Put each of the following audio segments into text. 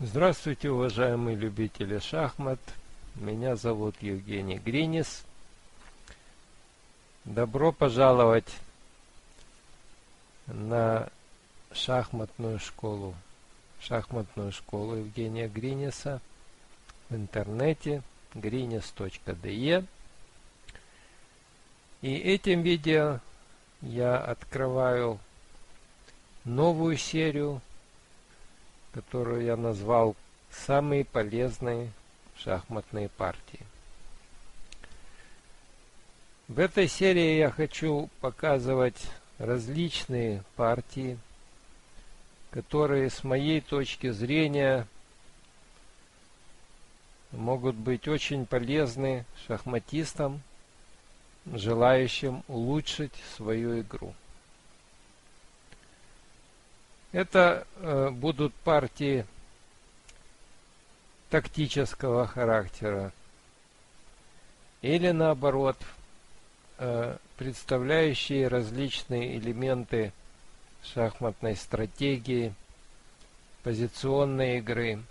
Здравствуйте, уважаемые любители шахмат. Меня зовут Евгений Гринис. Добро пожаловать на шахматную школу Евгения Гриниса в интернете grinis.de. И этим видео я открываю новую серию, которую я назвал «Самые полезные шахматные партии». В этой серии я хочу показывать различные партии, которые с моей точки зрения могут быть очень полезны шахматистам, желающим улучшить свою игру. Это будут партии тактического характера или, наоборот, представляющие различные элементы шахматной стратегии, позиционной игры.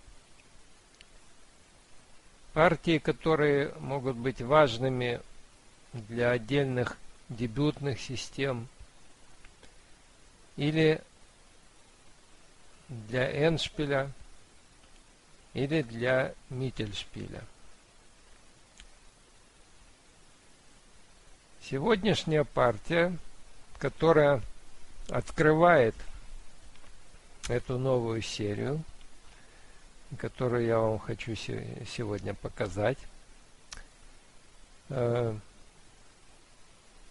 Партии, которые могут быть важными для отдельных дебютных систем или для эндшпиля или для миттельшпиля. Сегодняшняя партия, которая открывает эту новую серию, которую я вам хочу сегодня показать,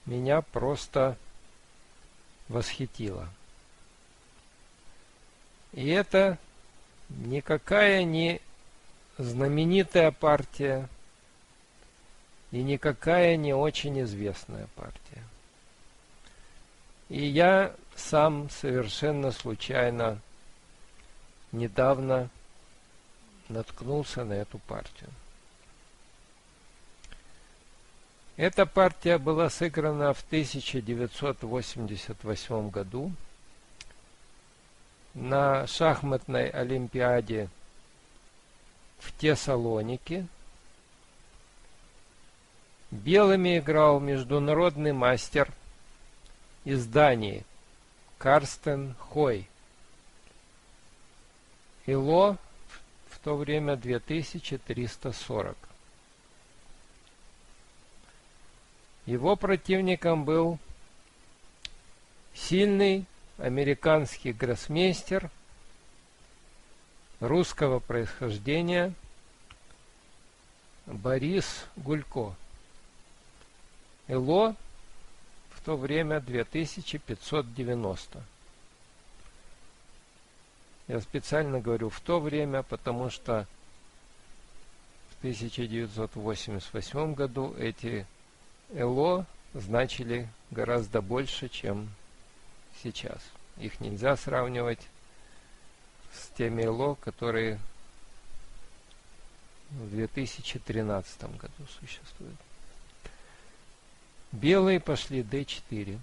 меня просто восхитила. И это никакая не знаменитая партия и никакая не очень известная партия. И я сам совершенно случайно недавно наткнулся на эту партию. Эта партия была сыграна в 1988 году на шахматной олимпиаде в Тессалонике. Белыми играл международный мастер из Дании Карстен Хёй. Ило в то время 2340. Его противником был сильный американский гроссмейстер русского происхождения Борис Гулько. Эло в то время 2590. Я специально говорю в то время, потому что в 1988 году эти эло значили гораздо больше, чем сейчас. Их нельзя сравнивать с теми эло, которые в 2013 году существуют. Белые пошли d4.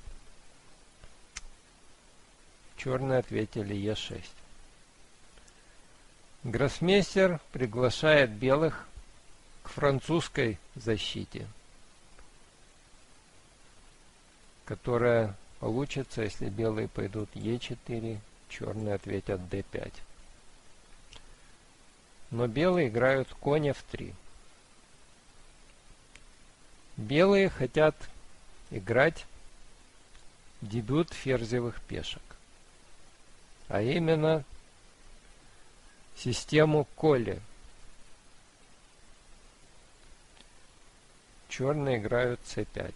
Черные ответили e6. Гроссмейстер приглашает белых к французской защите, которая получится, если белые пойдут e4, черные ответят d5. Но белые играют конь f3. Белые хотят играть дебют ферзевых пешек, а именно систему Colle. Черные играют c5.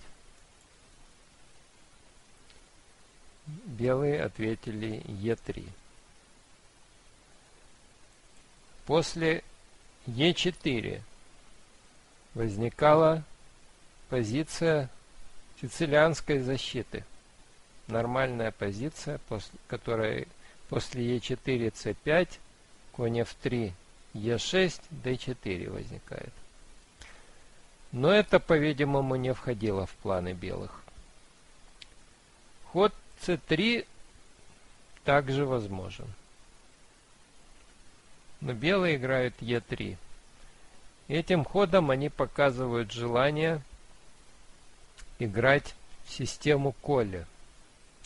Белые ответили e3. После e4 возникала позиция сицилианской защиты. Нормальная позиция, которая после e4 c5, конь f3, e6, d4 возникает. Но это, по-видимому, не входило в планы белых. Ход c3 также возможен. но белые играют Е3. Этим ходом они показывают желание играть в систему Colle.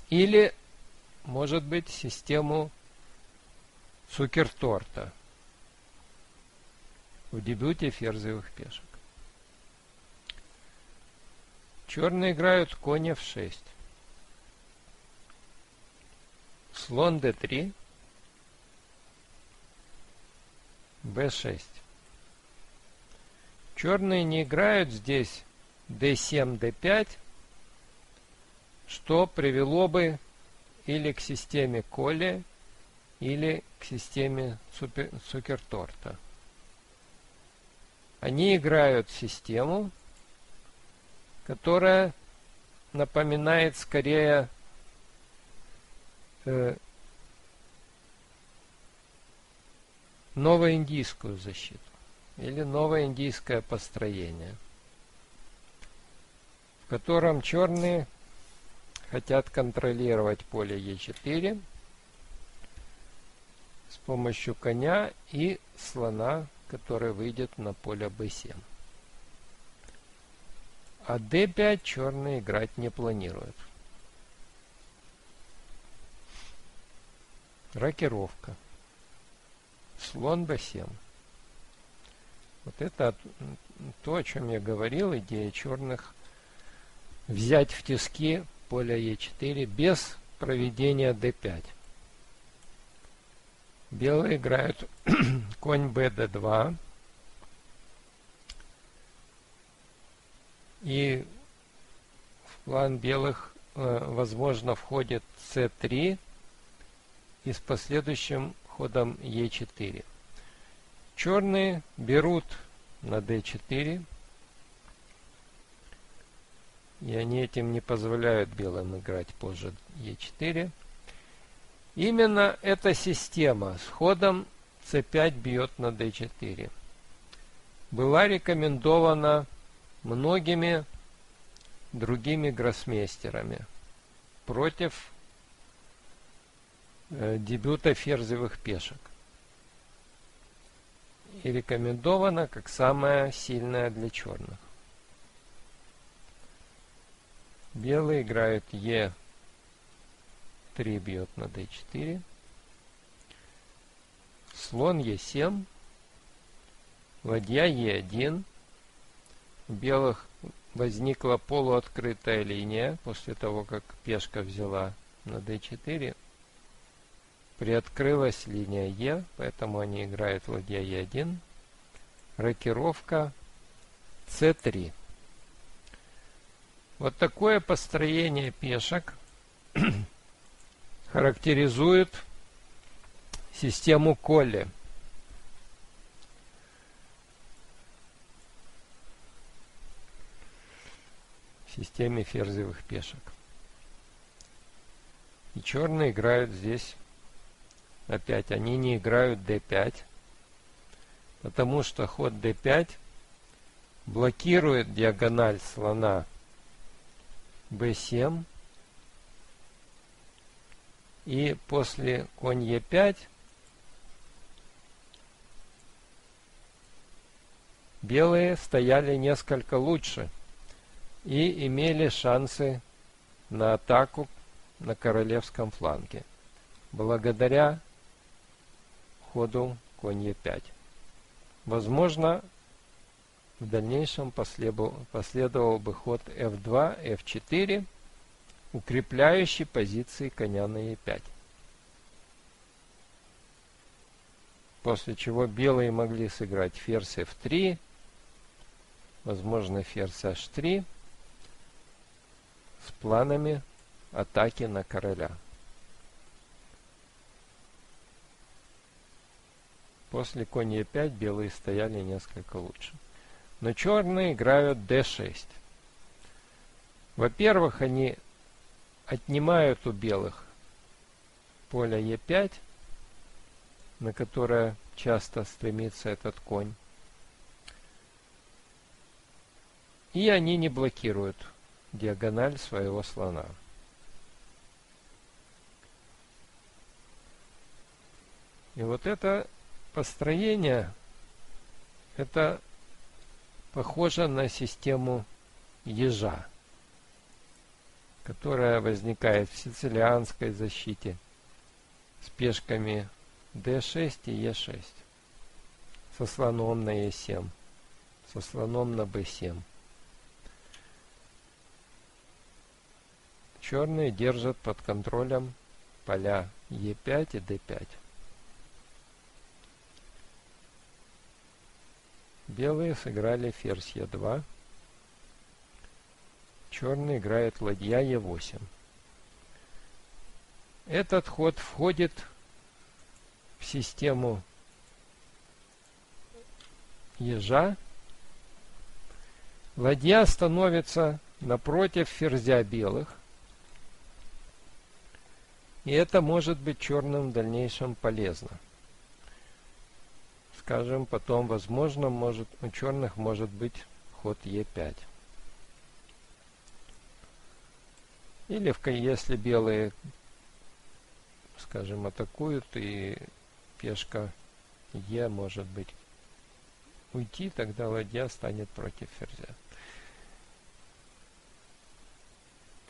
Или, может быть, систему Цукерторта в дебюте ферзевых пешек. Черные играют конь F6. Слон D3. B6. Черные не играют здесь D7, D5, что привело бы или к системе Colle, или к системе Цукерторта. Они играют систему, которая напоминает скорее новоиндийскую защиту или новоиндийское построение, в котором черные хотят контролировать поле Е4 с помощью коня и слона, который выйдет на поле b7. А d5 черные играть не планируют. Рокировка. Слон b7. Вот это то, о чем я говорил, идея черных взять в тиски поле e4 без проведения d5. Белые играют конь b d2. И в план белых, возможно, входит c3 и с последующим ходом e4. Черные берут на d4, и они этим не позволяют белым играть позже e4. Именно эта система с ходом c5 бьет на d4 была рекомендована многими другими гроссмейстерами против дебюта ферзевых пешек. И рекомендована как самая сильная для черных. Белые играют Е3 бьет на d4. Слон Е7. Ладья Е1. У белых возникла полуоткрытая линия после того, как пешка взяла на d4. Приоткрылась линия Е, поэтому они играют ладья Е1. Рокировка c3. Вот такое построение пешек характеризует систему Colle. В системе ферзевых пешек. И черные играют здесь. Опять они не играют d5, потому что ход d5 блокирует диагональ слона b7, и после конь e5 белые стояли несколько лучше и имели шансы на атаку на королевском фланге благодаря ходу конь Е5. Возможно, в дальнейшем последовал бы ход F2, F4, укрепляющий позиции коня на Е5. После чего белые могли сыграть ферзь F3, возможно, ферзь H3 с планами атаки на короля. После конь Е5 белые стояли несколько лучше. Но черные играют d6. Во-первых, они отнимают у белых поле Е5, на которое часто стремится этот конь. И они не блокируют диагональ своего слона. И вот это построение это похоже на систему ежа, которая возникает в сицилианской защите с пешками d6 и e6, со слоном на e7, со слоном на b7. Черные держат под контролем поля e5 и d5. Белые сыграли ферзь e2. Черный играет ладья e8. Этот ход входит в систему ежа. Ладья становится напротив ферзя белых. И это может быть черным в дальнейшем полезно. Скажем, потом, возможно, у черных может быть ход Е5. Или если белые, скажем, атакуют, и пешка Е может быть уйти, тогда ладья станет против ферзя.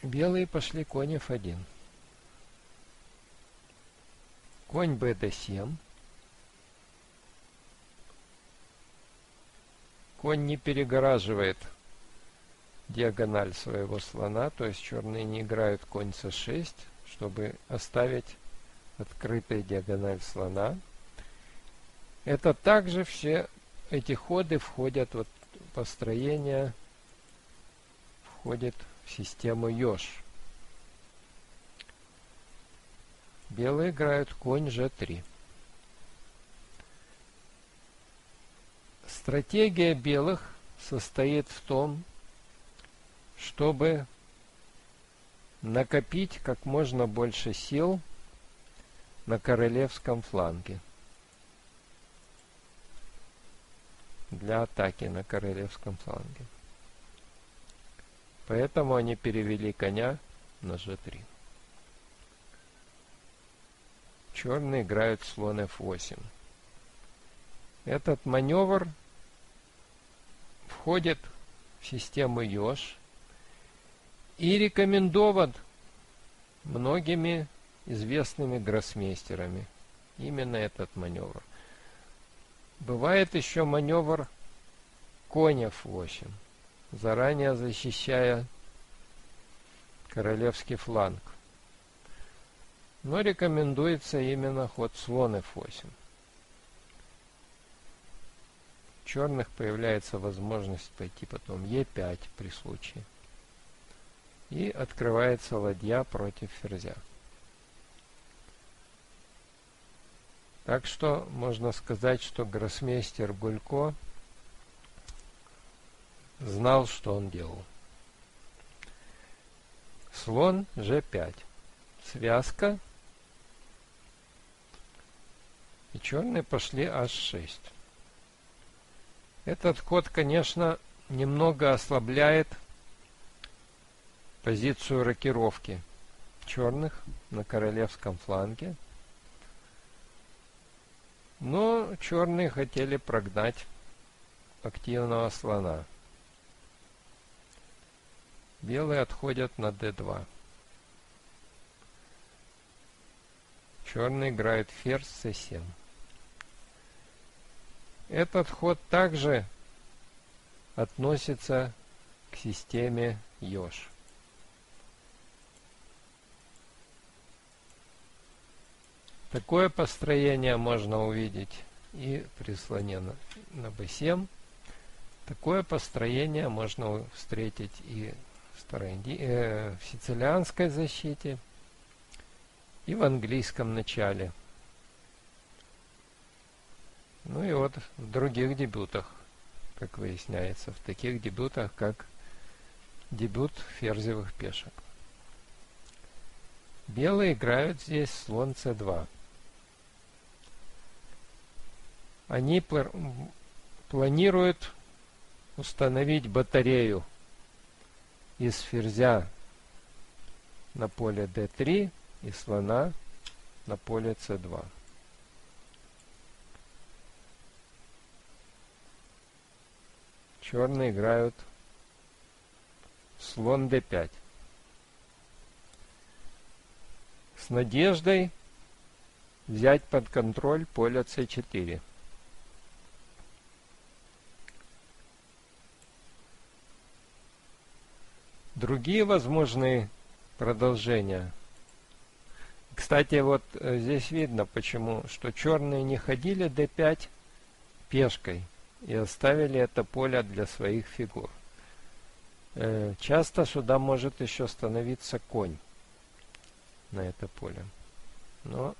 Белые пошли конь F1. Конь bd7. Конь не перегораживает диагональ своего слона, то есть черные не играют конь c6, чтобы оставить открытой диагональ слона. Это также все эти ходы входят, вот построение входит в систему еж. Белые играют конь g3. Стратегия белых состоит в том, чтобы накопить как можно больше сил на королевском фланге. Для атаки на королевском фланге. Поэтому они перевели коня на g3. Черные играют слон f8. Этот маневр входит в систему еж и рекомендован многими известными гроссмейстерами. Именно этот маневр. Бывает еще маневр конь f8, заранее защищая королевский фланг. Но рекомендуется именно ход слон f8. У черных появляется возможность пойти потом e5 при случае. И открывается ладья против ферзя. Так что можно сказать, что гроссмейстер Гулько знал, что он делал. Слон g5. Связка. И черные пошли h6. Этот ход, конечно, немного ослабляет позицию рокировки черных на королевском фланге. Но черные хотели прогнать активного слона. Белые отходят на d2. Черный играет ферзь c7. Этот ход также относится к системе еж. Такое построение можно увидеть и при слоне на b7. Такое построение можно встретить и в сицилианской защите, и в английском начале. Ну и вот в других дебютах, как выясняется, в таких дебютах, как дебют ферзевых пешек. Белые играют здесь слон c2. Они планируют установить батарею из ферзя на поле d3 и слона на поле c2. Черные играют слон d5. С надеждой взять под контроль поле c4. Другие возможные продолжения. Кстати, вот здесь видно, почему, что черные не ходили d5 пешкой и оставили это поле для своих фигур. Часто сюда может еще становиться конь на это поле. Но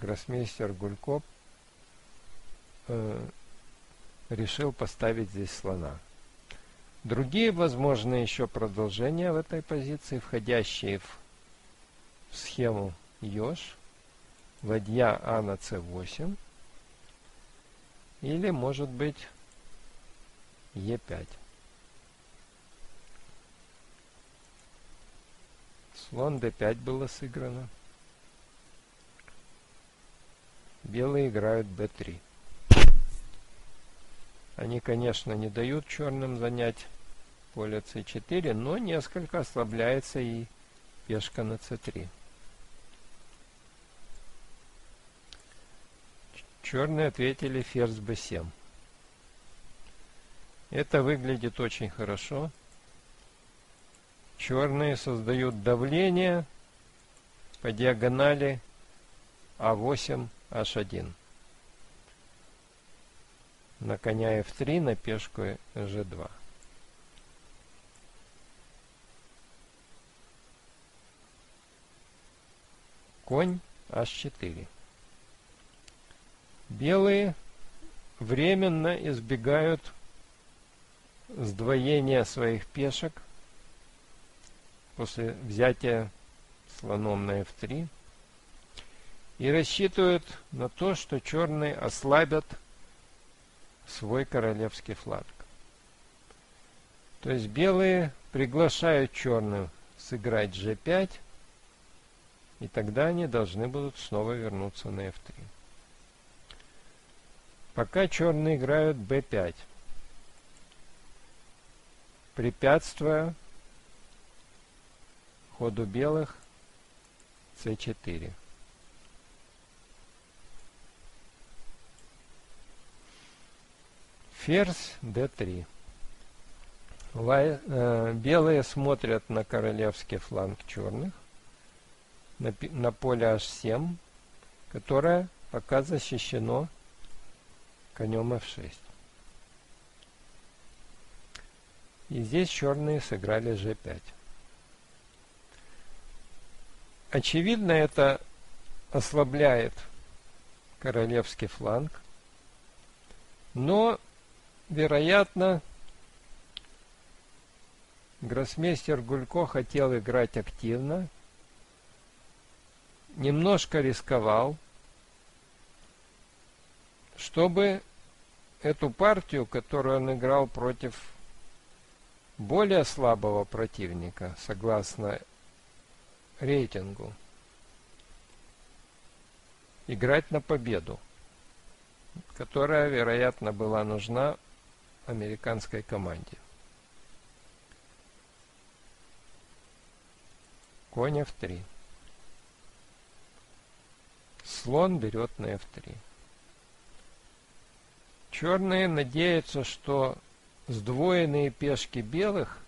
гроссмейстер Гулько решил поставить здесь слона. Другие возможные еще продолжения в этой позиции, входящие в схему ёж, ладья А на c8, или, может быть, e5. Слон d5 было сыграно. Белые играют b3. Они, конечно, не дают черным занять поле c4, но несколько ослабляется и пешка на c3. Черные ответили ферзь b7. Это выглядит очень хорошо. Черные создают давление по диагонали А8, H1. На коня F3, на пешку G2. Конь H4. Белые временно избегают сдвоения своих пешек после взятия слоном на F3 и рассчитывают на то, что черные ослабят свой королевский флаг. То есть белые приглашают черных сыграть G5, и тогда они должны будут снова вернуться на F3. Пока черные играют B5, препятствуя ходу белых c4. Ферзь d3. Белые смотрят на королевский фланг черных, на поле h7, которое пока защищено конем f6. И здесь черные сыграли g5. Очевидно, это ослабляет королевский фланг, но, вероятно, гроссмейстер Гулько хотел играть активно, немножко рисковал, чтобы эту партию, которую он играл против более слабого противника, согласно рейтингу, играть на победу, которая, вероятно, была нужна американской команде. Конь f3. Слон берет на f3. Черные надеются, что сдвоенные пешки белых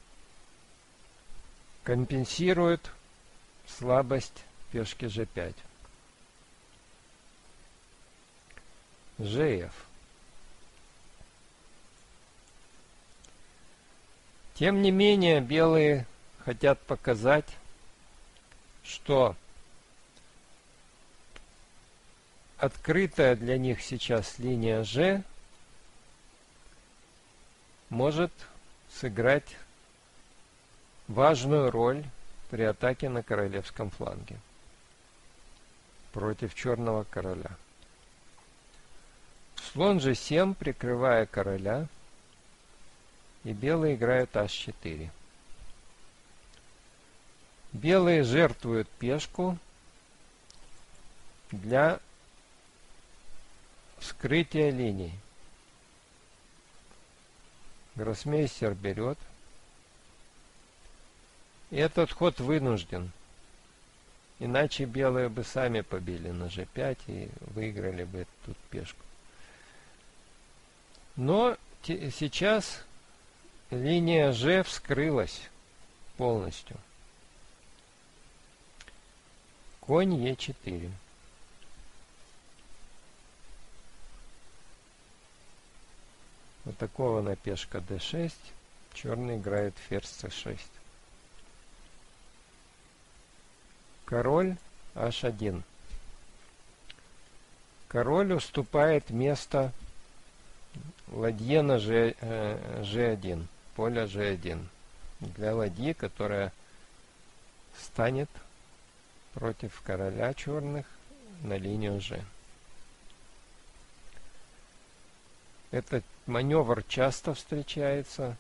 компенсируют слабость пешки g5. gf. Тем не менее, белые хотят показать, что открытая для них сейчас линия g может сыграть важную роль при атаке на королевском фланге против черного короля. Слон g7, прикрывая короля, и белые играют h4. Белые жертвуют пешку для скрытия линий. Гроссмейстер берет. Этот ход вынужден. Иначе белые бы сами побили на g5 и выиграли бы тут пешку. Но сейчас линия g вскрылась полностью. Конь e4. Атакована пешка d6. Черный играет ферзь c6. Король h1. Король уступает место ладье на g1. Поле g1. Для ладьи, которая станет против короля черных на линию g. Этот маневр часто встречается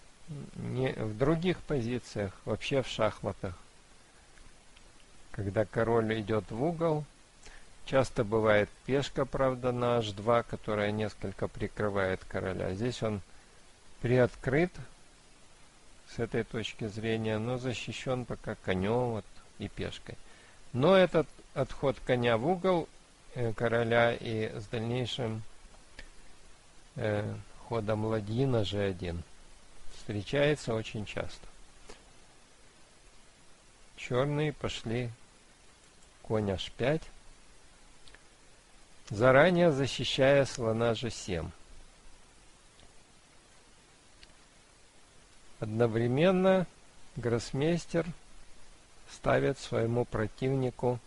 не в других позициях, вообще в шахматах. Когда король идет в угол, часто бывает пешка, правда, на h2, которая несколько прикрывает короля. Здесь он приоткрыт с этой точки зрения, но защищен пока конем вот, и пешкой. Но этот отход коня в угол короля и с дальнейшим ходом ладьи на g1 встречается очень часто. Черные пошли конь h5, заранее защищая слона g7. Одновременно гроссмейстер ставит своему противнику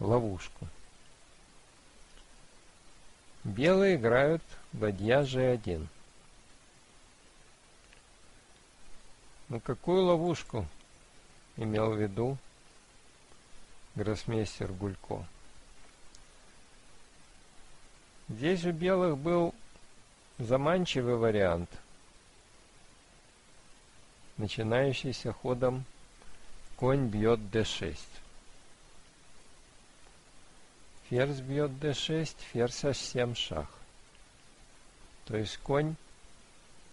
ловушку. Белые играют ладья g1. Ну какую ловушку имел в виду гроссмейстер Гулько? Здесь у белых был заманчивый вариант, начинающийся ходом конь бьет d6. Ферзь бьет d6, ферзь h7 шах. То есть конь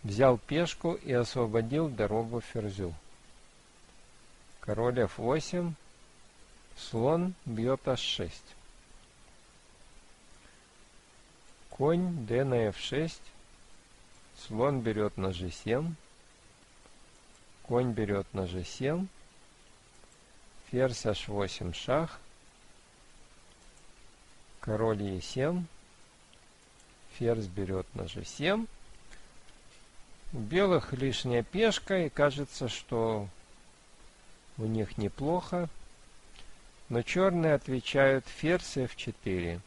взял пешку и освободил дорогу ферзю. Король f8, слон бьет h6. Конь d на f6, слон берет на g7, конь берет на g7, ферзь h8 шах, король e7, ферзь берет на g7. У белых лишняя пешка, и кажется, что у них неплохо, но черные отвечают ферзь f4.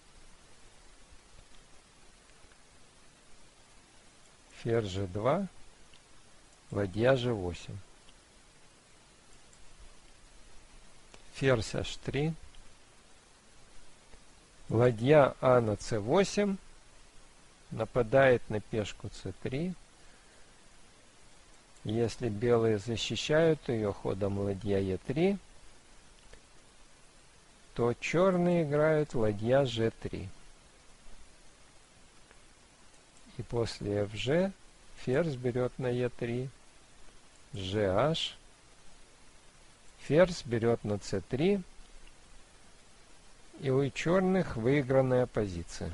Ферзь g2, ладья g8. Ферзь h3, ладья а на c8, нападает на пешку c3. Если белые защищают ее ходом ладья e3, то черные играют ладья g3. И после fg ферзь берет на e3, gh, ферзь берет на c3, и у черных выигранная позиция.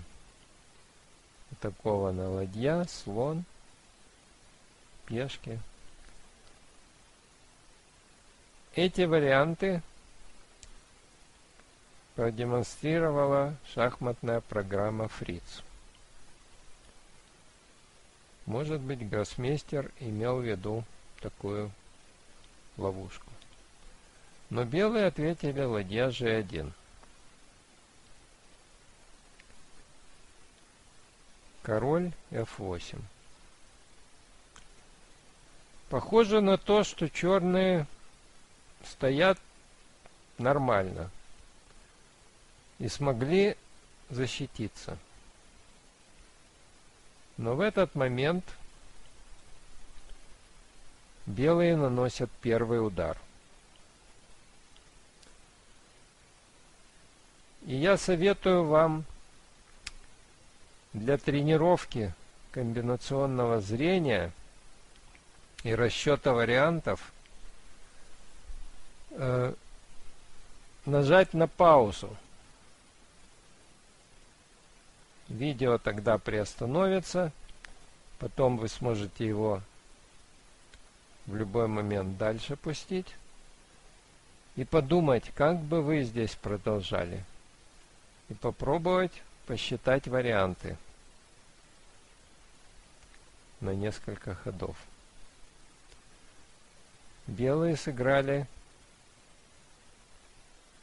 Атакована ладья, слон, пешки. Эти варианты продемонстрировала шахматная программа Fritz. Может быть, гроссмейстер имел в виду такую ловушку. Но белые ответили ладья g1. Король f8. Похоже на то, что черные стоят нормально и смогли защититься. Но в этот момент белые наносят первый удар. И я советую вам для тренировки комбинационного зрения и расчета вариантов нажать на паузу. Видео тогда приостановится, потом вы сможете его в любой момент дальше пустить и подумать, как бы вы здесь продолжали, и попробовать посчитать варианты на несколько ходов. Белые сыграли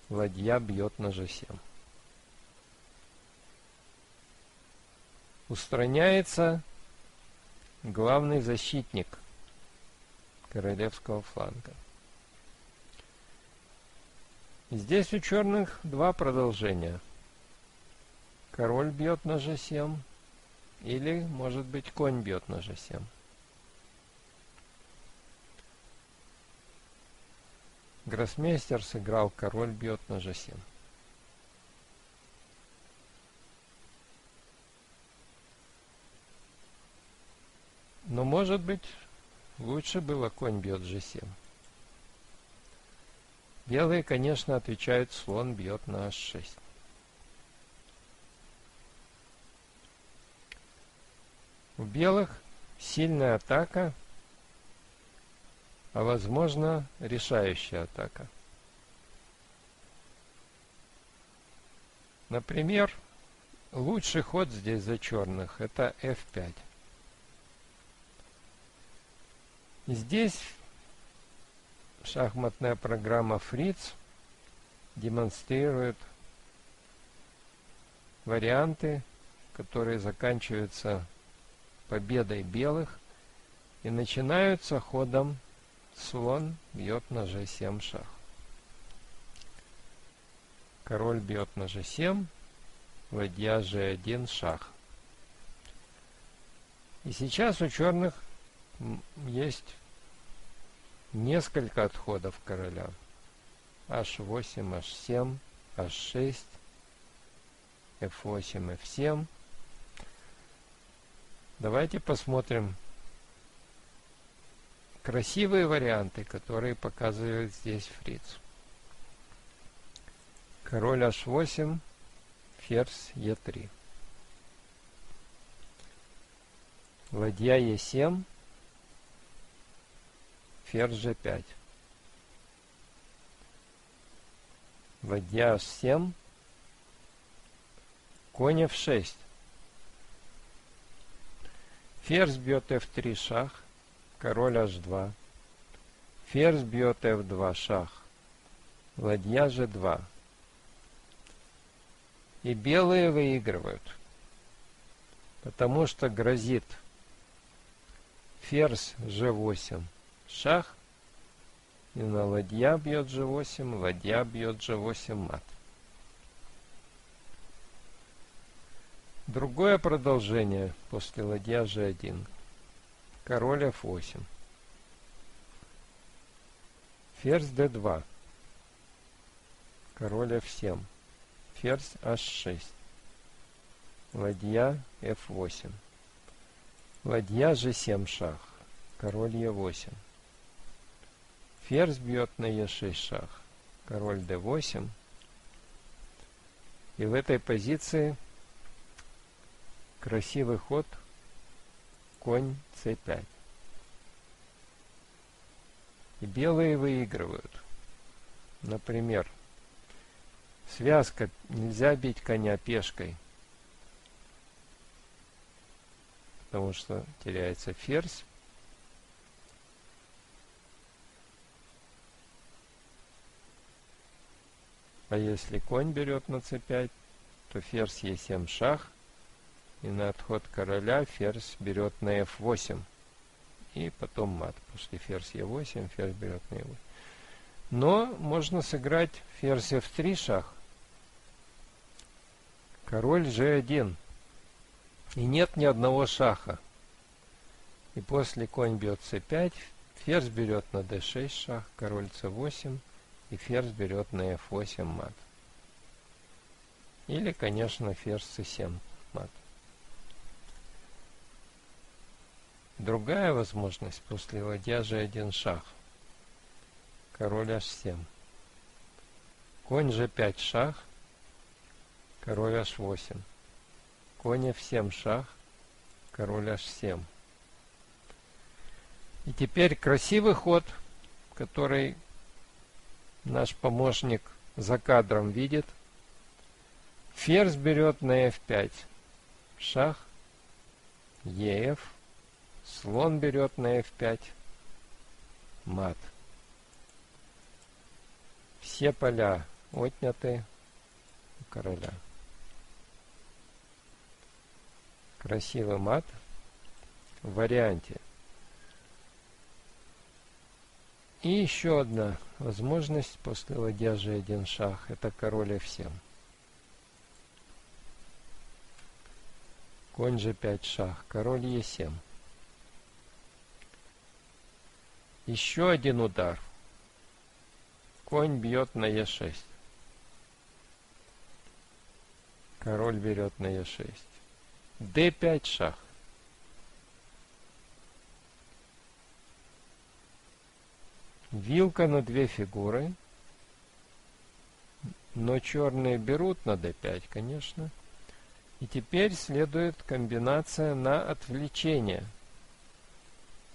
ладья бьет на g7. Устраняется главный защитник королевского фланга. Здесь у черных два продолжения. Король бьет на g7 или, может быть, конь бьет на g7. Гроссмейстер сыграл король бьет на g7. Но, может быть, лучше было конь бьет g7. Белые, конечно, отвечают слон бьет на h6. У белых сильная атака, а возможно решающая атака. Например, лучший ход здесь за черных — это f5. Здесь шахматная программа Fritz демонстрирует варианты, которые заканчиваются победой белых и начинаются ходом слон бьет на g7 шах. Король бьет на g7, ладья g1 шах. И сейчас у черных есть несколько отходов короля. h8, h7, h6, f8, f7. Давайте посмотрим красивые варианты, которые показывает здесь Фриц. Король h8, ферзь e3. Ладья e7. Ферзь g5. Ладья h7. Конь f6. Ферзь бьет f3 шах. Король h2. Ферзь бьет f2 шах. Ладья g2. И белые выигрывают. Потому что грозит ферзь g8. Шах, и на ладья бьет g8, ладья бьет g8 мат. Другое продолжение после ладья g1. Король f8. Ферзь d2. Король f7. Ферзь h6. Ладья f8. Ладья g7 шах. Король e8. Ферзь бьет на e6 шах. Король d8. И в этой позиции красивый ход конь c5. И белые выигрывают. Например, связка нельзя бить коня пешкой, потому что теряется ферзь. А если конь берет на c5, то ферзь e7 шах, и на отход короля ферзь берет на f8, и потом мат. После ферзь e8, ферзь берет на e8. Но можно сыграть ферзь f3 шах, король g1, и нет ни одного шаха. И после конь бьет c5, ферзь берет на d6 шах, король c8, и ферзь берет на f8 мат. Или, конечно, ферзь c7 мат. Другая возможность после ладья же один шах. Король h7. Конь g5 шах. Король h8. Конь f7 шах. Король h7. И теперь красивый ход, который наш помощник за кадром видит. Ферзь берет на f5. Шах. ef. Слон берет на f5. Мат. Все поля отняты у короля. Красивый мат в варианте. И еще одна возможность после ладья g1 шах. Это король f7. Конь g5 шах. Король e7. Еще один удар. Конь бьет на e6. Король берет на e6. d5 шах. Вилка на две фигуры. Но черные берут на d5, конечно. И теперь следует комбинация на отвлечение.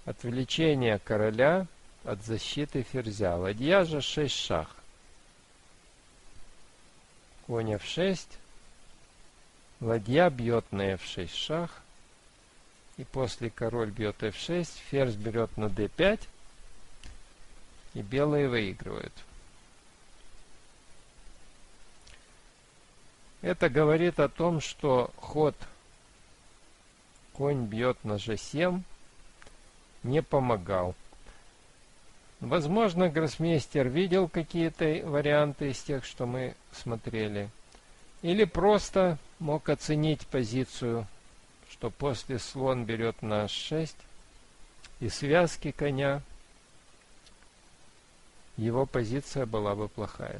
Отвлечение короля от защиты ферзя. Ладья же 6 шах. Конь f6. Ладья бьет на f6 шах. И после король бьет f6. Ферзь берет на d5. И белые выигрывают. Это говорит о том, что ход конь бьет на g7 не помогал. Возможно, гроссмейстер видел какие-то варианты из тех, что мы смотрели. Или просто мог оценить позицию, что после слон берет на h6 и связки коня, его позиция была бы плохая.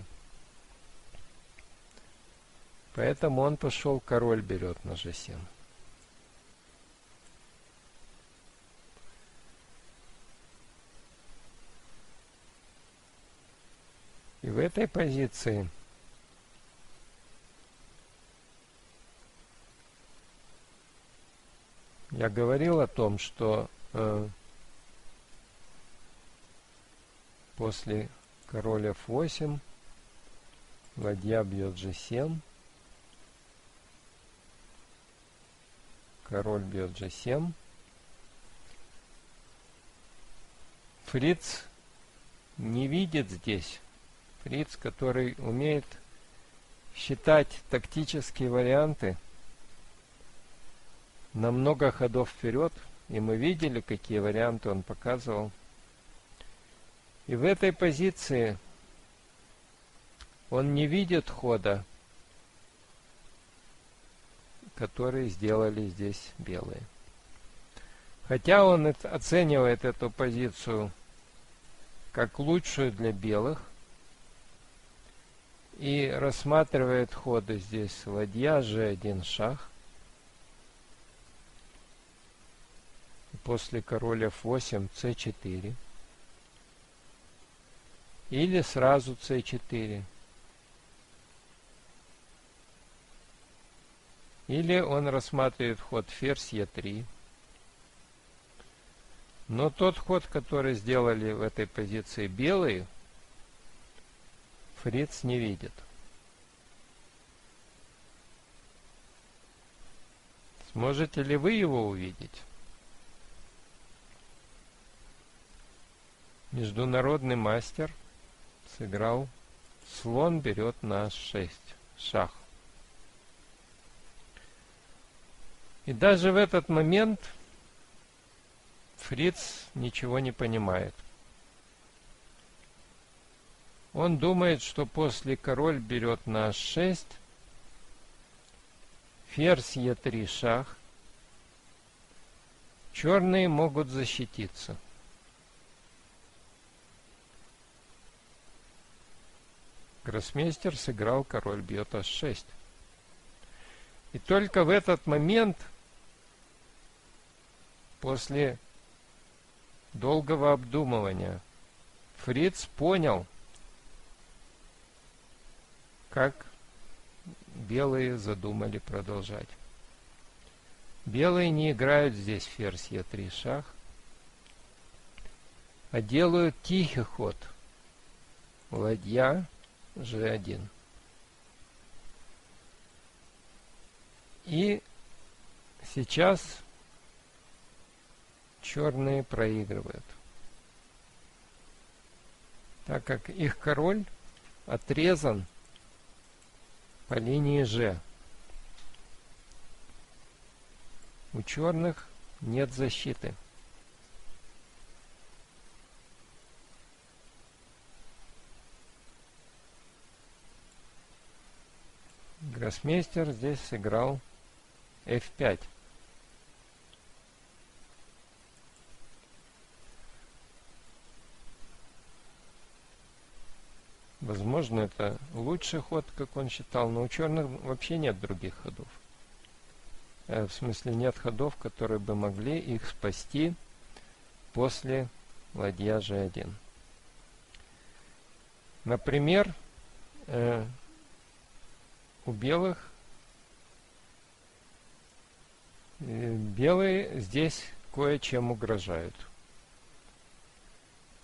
Поэтому он пошел король берет на g7. И в этой позиции я говорил о том, что после короля f8 ладья бьет g7, король бьет g7, Фриц не видит здесь. Фриц, который умеет считать тактические варианты на много ходов вперед, и мы видели, какие варианты он показывал. И в этой позиции он не видит хода, который сделали здесь белые. Хотя он оценивает эту позицию как лучшую для белых, и рассматривает ходы здесь ладья g1 шах. После короля f8 c4. Или сразу c4. Или он рассматривает ход ферзь e3. Но тот ход, который сделали в этой позиции белые, Фриц не видит. Сможете ли вы его увидеть? Международный мастер сыграл слон берет на h6 шах. И даже в этот момент Фриц ничего не понимает. Он думает, что после король берет на h6, ферзь e3 шах, черные могут защититься. Гроссмейстер сыграл король бьет h6. И только в этот момент после долгого обдумывания. Фриц понял, как белые задумали продолжать. Белые не играют здесь ферзь Е3 шах, а делают тихий ход. Ладья G1. И сейчас черные проигрывают, так как их король отрезан по линии G. У черных нет защиты. Гроссмейстер здесь сыграл F5. Возможно, это лучший ход, как он считал, но у черных вообще нет других ходов. В смысле, нет ходов, которые бы могли их спасти после ладья G1. Например, у белых белые здесь кое-чем угрожают.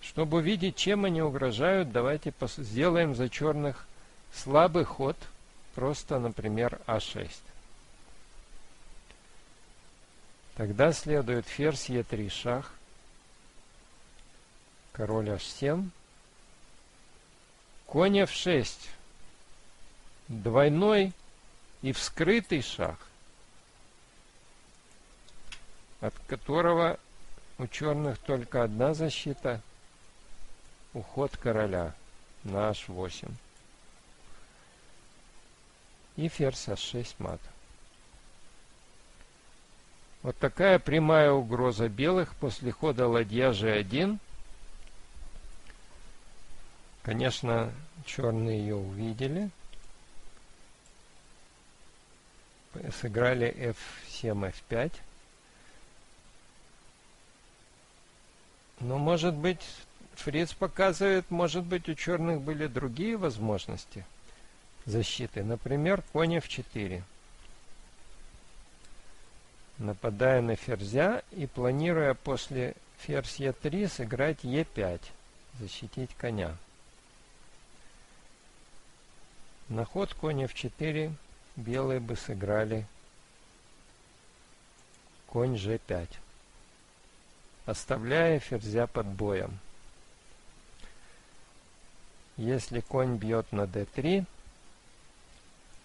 Чтобы увидеть, чем они угрожают, давайте сделаем за черных слабый ход, просто, например, А6. Тогда следует ферзь Е3 шах, король H7, конь F6, двойной и вскрытый шах, от которого у черных только одна защита – уход короля на H8 и ферзь H6 мат. Вот такая прямая угроза белых после хода ладья G1. Конечно, черные ее увидели. Сыграли F7, F5. Но, может быть, Фриц показывает, может быть, у черных были другие возможности защиты. Например, конь F4. Нападая на ферзя и планируя после ферзь Е3 сыграть Е5, защитить коня. На ход конь F4 белые бы сыграли конь G5, оставляя ферзя под боем. Если конь бьет на D3,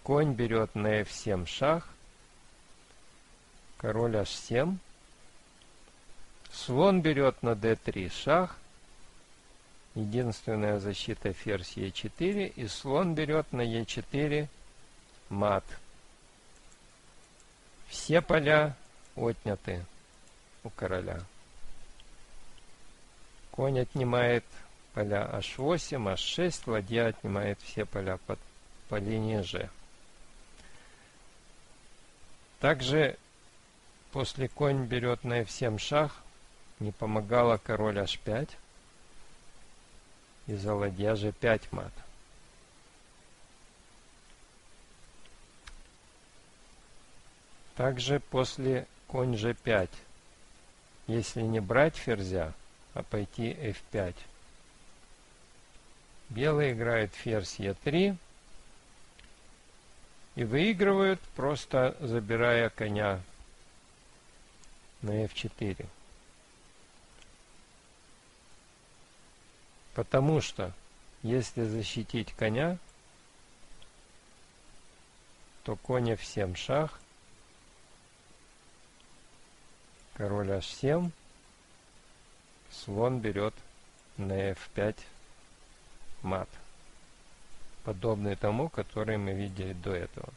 конь берет на F7 шах, король H7, слон берет на D3 шах, единственная защита ферзь E4, и слон берет на E4 мат. Все поля отняты у короля. Конь отнимает поля H8, H6, ладья отнимает все поля по линии G. Также после конь берет на F7 шах не помогала король H5 и за ладья G5 мат. Также после конь G5, если не брать ферзя, а пойти F5, белые играют ферзь E3 и выигрывают, просто забирая коня на F4. Потому что, если защитить коня, то конь F7 шах, король H7, слон берет на F5 мат. Подобный тому, который мы видели до этого.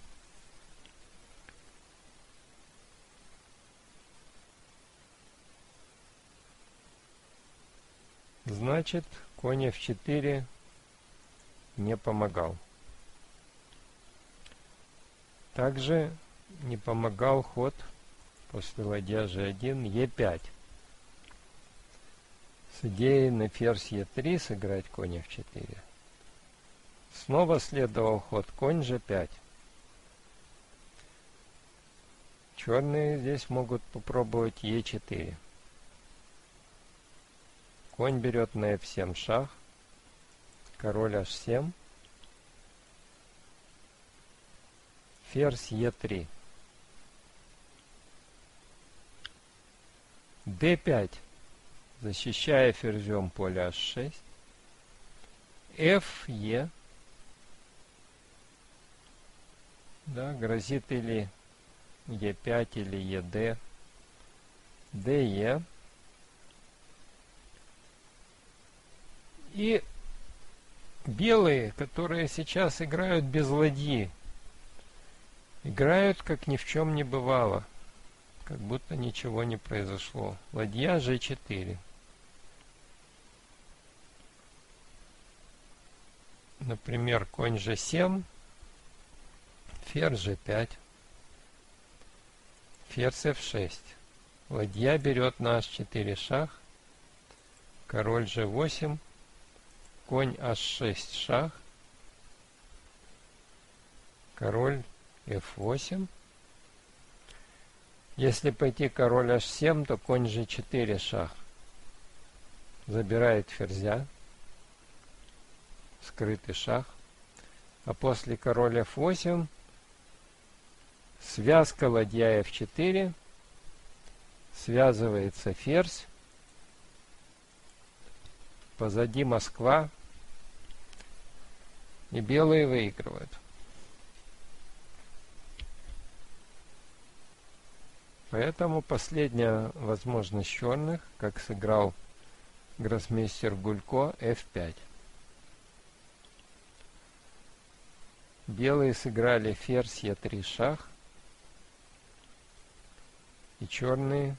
Значит, конь F4 не помогал. Также не помогал ход после ладья G1 Е5. С идеей на ферзь Е3 сыграть конь F4. Снова следовал ход конь G5. Черные здесь могут попробовать Е4. Конь берет на F7 шах. Король H7. Ферзь Е3. D5. Защищая ферзем поле H6. Fe. Да, грозит или Е5, или ЕД. ДЕ. И белые, которые сейчас играют без ладьи, играют как ни в чем не бывало. Как будто ничего не произошло. Ладья G4. Например, конь G7, ферзь G5, ферзь F6. Ладья берет на H4 шах, король G8, конь H6 шах, король F8. Если пойти король H7, то конь G4 шах. Забирает ферзя. Скрытый шах. А после король F8 связка ладья F4. Связывается ферзь. Позади Москва. И белые выигрывают. Поэтому последняя возможность черных, как сыграл гроссмейстер Гулько, F5. Белые сыграли ферзь Е3 шах. И черные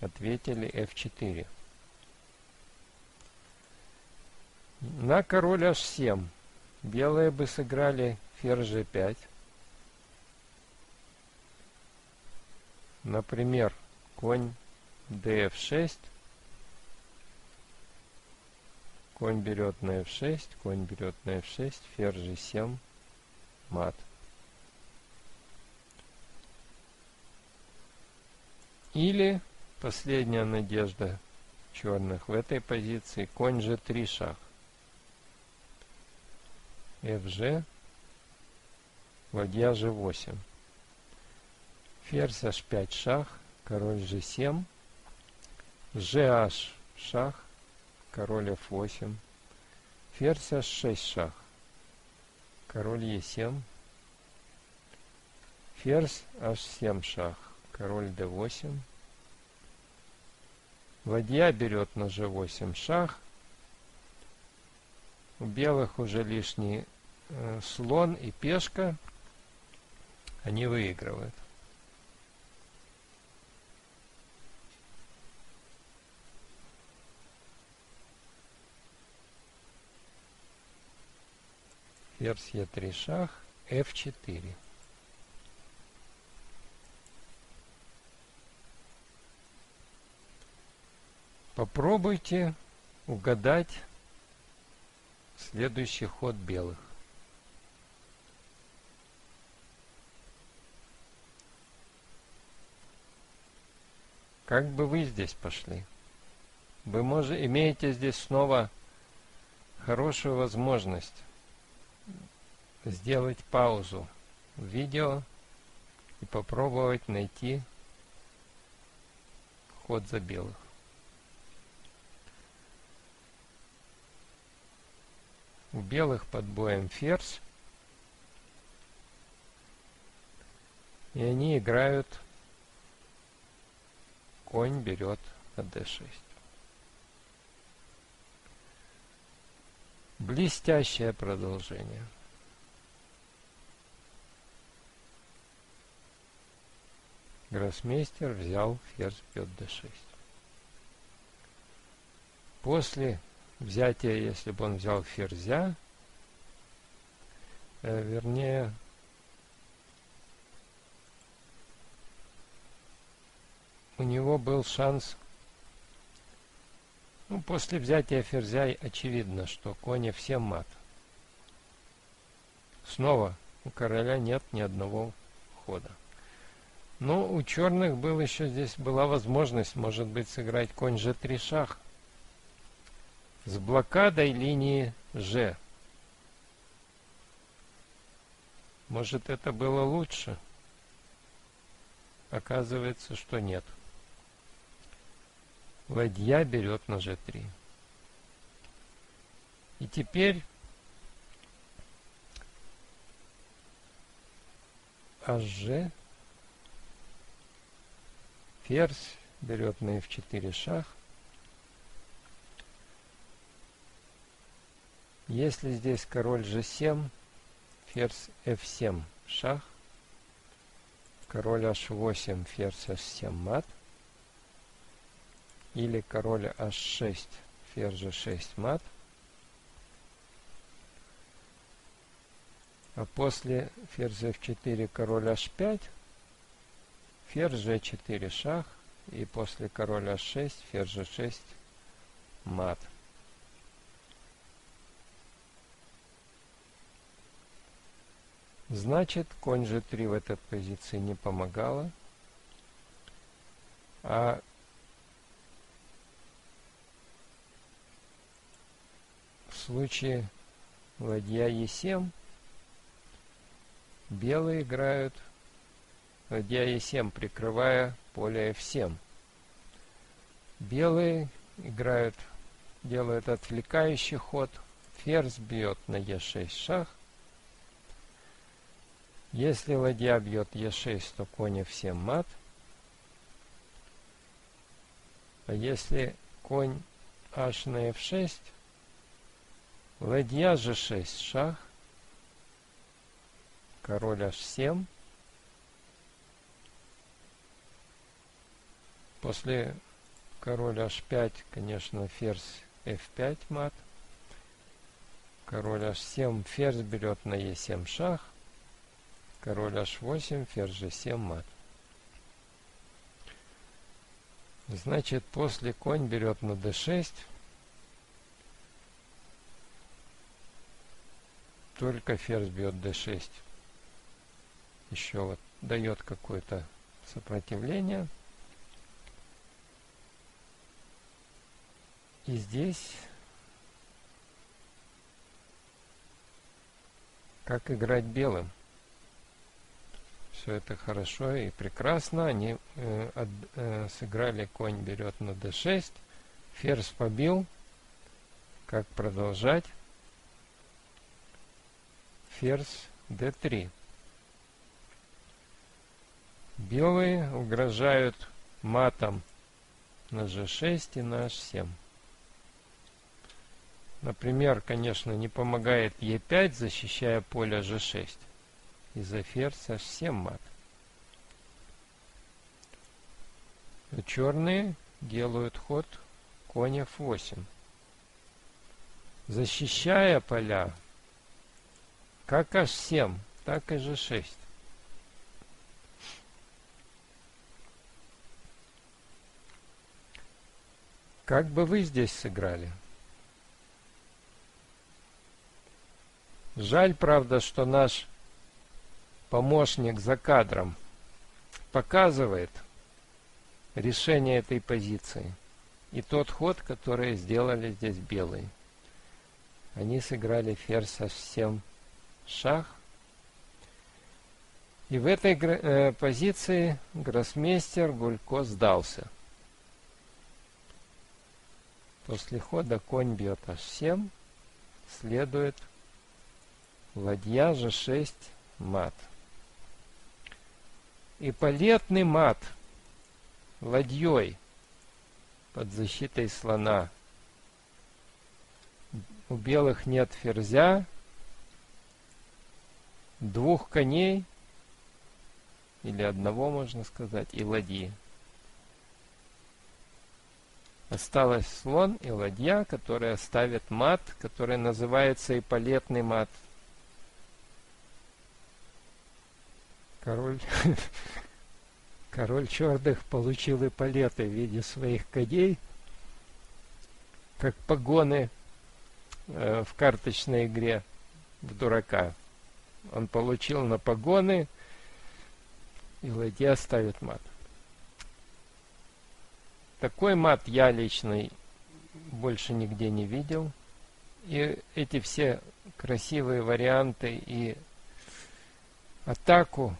ответили F4. На король H7 белые бы сыграли ферзь G5. Например, конь df6, конь берет на f6, конь берет на f6, ферзь g7, мат. Или последняя надежда черных в этой позиции, конь g3 шах, fg, ладья g8. Ферзь h5 шах, король g7, gh шах, король f8, ферзь h6 шах, король e7, ферзь h7 шах, король d8, ладья берет на g8 шах, у белых уже лишний слон и пешка, они выигрывают. Ферзь Е3 шах, F4. Попробуйте угадать следующий ход белых. Как бы вы здесь пошли? Вы имеете здесь снова хорошую возможность сделать паузу в видео и попробовать найти ход за белых. У белых под боем ферзь. И они играют конь берет на d6. Блестящее продолжение. Гроссмейстер взял ферзь бьет d6. После взятия, если бы он взял ферзя, вернее, у него был шанс Ну, после взятия ферзя очевидно, что коня все мат. Снова у короля нет ни одного хода. Но у черных был еще здесь была возможность, может быть, сыграть конь g3 шах с блокадой линии g. Может, это было лучше? Оказывается, что нет. Ладья берет на g3. И теперь hg. Ферзь берет на f4 шах. Если здесь король g7, ферзь f7 шах, король h8, ферзь h7 мат, или король h6, ферзь g6 мат, а после ферзь f4 король h5, ферзь g4 шах, и после король h6, ферзь g6 мат. Значит, конь g3 в этой позиции не помогало, а в случае ладья e7 белые играют ладья e7, прикрывая поле f7. Белые играют, делают отвлекающий ход. Ферзь бьет на e6 шах. Если ладья бьет e6, то конь f7 мат. А если конь h на f6, ладья g6 шах, король h7. После король h5, конечно, ферзь f5 мат. Король h7, ферзь берет на e7 шах. Король h8, ферзь g7 мат. Значит, после конь берет на d6. Только ферзь бьет d6. Еще вот дает какое-то сопротивление. И здесь, как играть белым? Все это хорошо и прекрасно. Они сыграли конь берет на d6. Ферзь побил. Как продолжать? Ферзь d3. Белые угрожают матом на g6 и на h7. Например, конечно, не помогает e5, защищая поле g6. Из-за ферзь h7 мат. И черные делают ход конь f8. Защищая поля как h7, так и g6. Как бы вы здесь сыграли? Жаль, правда, что наш помощник за кадром показывает решение этой позиции. И тот ход, который сделали здесь белые. Они сыграли ферзь h7 шах. И в этой позиции гроссмейстер Гулько сдался. После хода конь бьет h7. Следует ладья g6 мат. И палетный мат ладьей под защитой слона. У белых нет ферзя, двух коней, или одного, можно сказать, и ладьи. Осталось слон и ладья, которая ставит мат, который называется и палетный мат. Король черных получил и палеты в виде своих коней. как погоны в карточной игре в дурака. Он получил на погоны, и ладья ставит мат. Такой мат я лично больше нигде не видел. И эти все красивые варианты и атаку,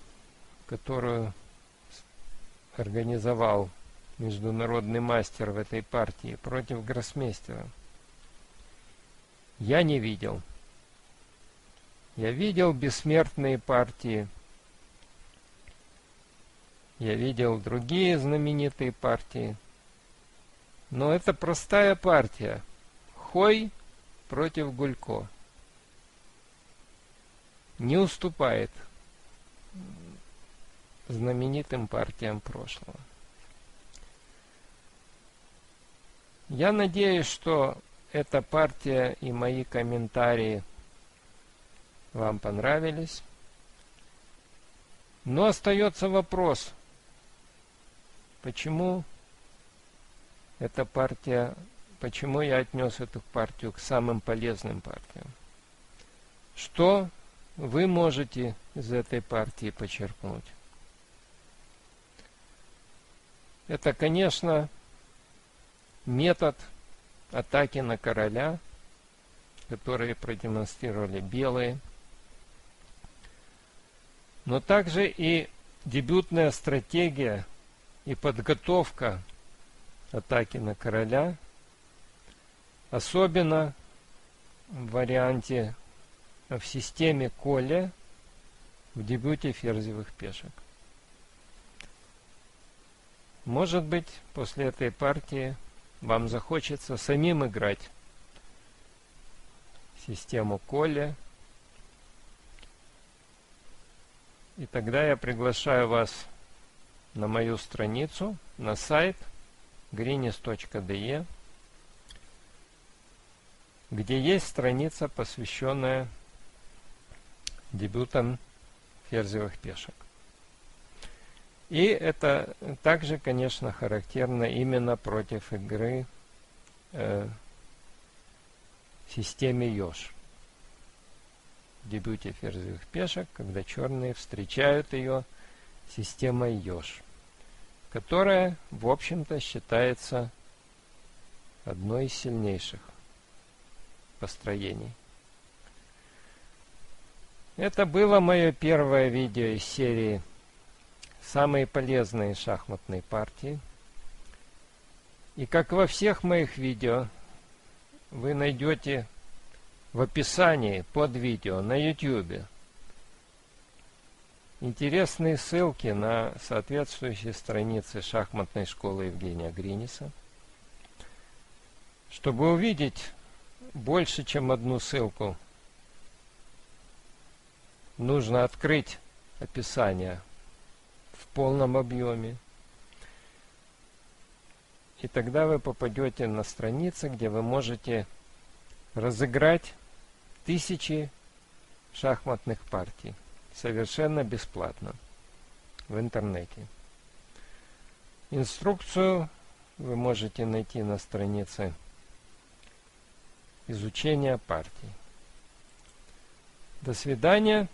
которую организовал международный мастер в этой партии против гроссмейстера, я не видел. Я видел бессмертные партии. Я видел другие знаменитые партии. Но это простая партия. Хёй против Гулько. Не уступает знаменитым партиям прошлого. Я надеюсь, что эта партия и мои комментарии вам понравились. Но остается вопрос, почему эта партия, почему я отнес эту партию к самым полезным партиям? Что вы можете из этой партии почерпнуть? Это, конечно, метод атаки на короля, который продемонстрировали белые, но также и дебютная стратегия и подготовка атаки на короля, особенно в варианте, в системе Colle, в дебюте ферзевых пешек. Может быть, после этой партии вам захочется самим играть систему Colle. И тогда я приглашаю вас на мою страницу, на сайт grinis.de, где есть страница, посвященная дебютам ферзевых пешек. И это также, конечно, характерно именно против игры в системе Ёж. В дебюте ферзевых пешек, когда черные встречают ее системой Ёж, которая, в общем-то, считается одной из сильнейших построений. Это было мое первое видео из серии «Самые полезные шахматные партии». И как во всех моих видео, вы найдете в описании под видео на YouTube интересные ссылки на соответствующие страницы шахматной школы Евгения Гриниса. Чтобы увидеть больше, чем одну ссылку, нужно открыть описание в полном объеме. И тогда вы попадете на страницы, где вы можете разыграть тысячи шахматных партий совершенно бесплатно в интернете. Инструкцию вы можете найти на странице изучения партий. До свидания.